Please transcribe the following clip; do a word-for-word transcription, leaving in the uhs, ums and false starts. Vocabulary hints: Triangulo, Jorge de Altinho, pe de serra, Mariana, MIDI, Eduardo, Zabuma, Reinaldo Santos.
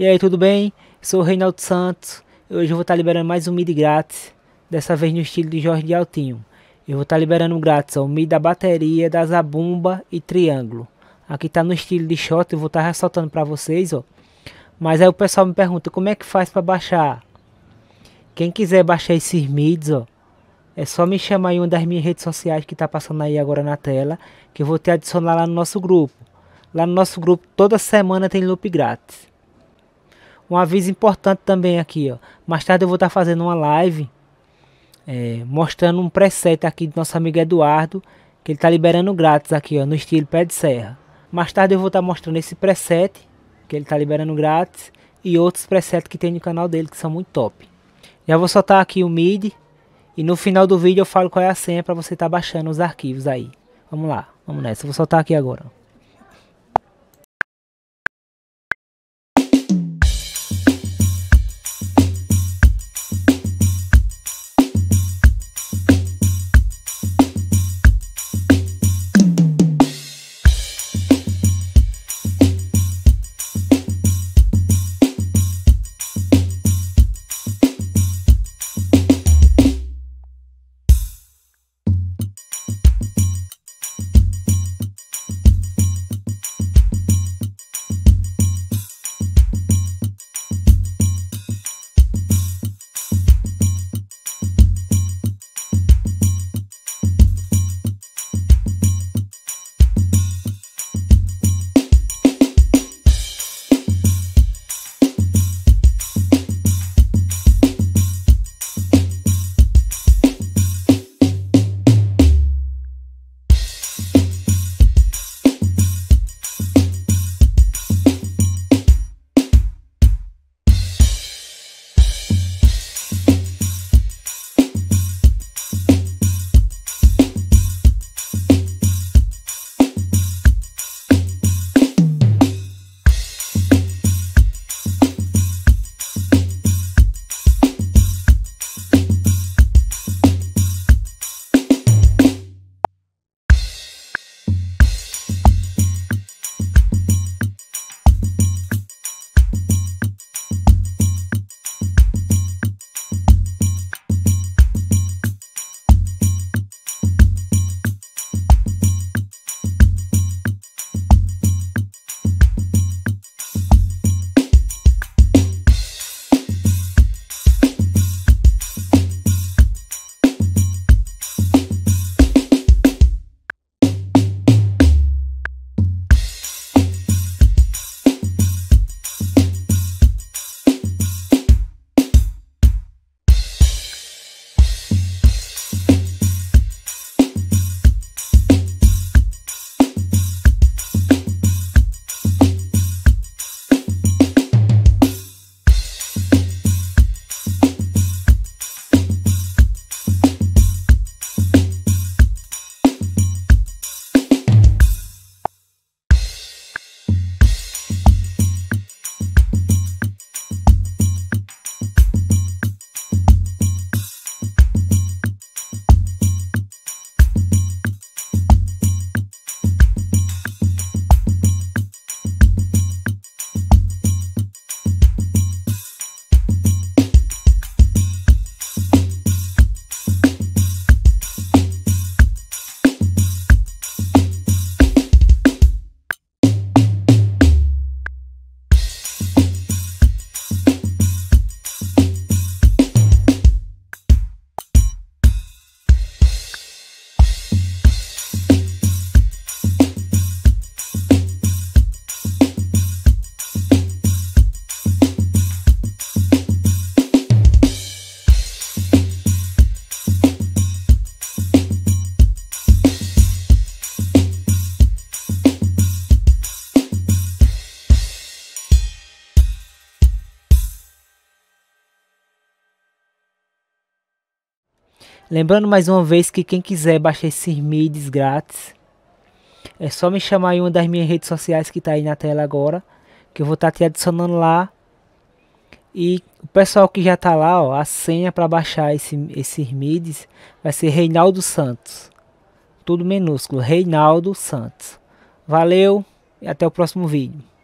E aí, tudo bem? Sou o Reinaldo Santos e hoje eu vou estar liberando mais um M I D grátis, dessa vez no estilo de Jorge de Altinho. Eu vou estar liberando um grátis, ó, o M I D da bateria, da Zabuma e Triângulo. Aqui tá no estilo de shot, eu vou estar ressaltando para vocês, ó. Mas aí o pessoal me pergunta, como é que faz para baixar? Quem quiser baixar esses M I Ds, ó, é só me chamar em uma das minhas redes sociais que tá passando aí agora na tela, que eu vou te adicionar lá no nosso grupo. Lá no nosso grupo, toda semana tem loop grátis. Um aviso importante também aqui, ó. Mais tarde eu vou estar fazendo uma live é, mostrando um preset aqui do nosso amigo Eduardo, que ele tá liberando grátis aqui, ó, no estilo Pedeserra. Mais tarde eu vou estar mostrando esse preset que ele tá liberando grátis e outros presets que tem no canal dele que são muito top. Já vou soltar aqui o M I D e no final do vídeo eu falo qual é a senha para você estar baixando os arquivos aí. Vamos lá, vamos nessa. Eu vou soltar aqui agora. Lembrando mais uma vez que quem quiser baixar esses M I Ds grátis, é só me chamar em uma das minhas redes sociais que está aí na tela agora, que eu vou estar te adicionando lá. E o pessoal que já está lá, ó, a senha para baixar esse, esses M I Ds vai ser Reinaldo Santos. Tudo minúsculo, Reinaldo Santos. Valeu e até o próximo vídeo.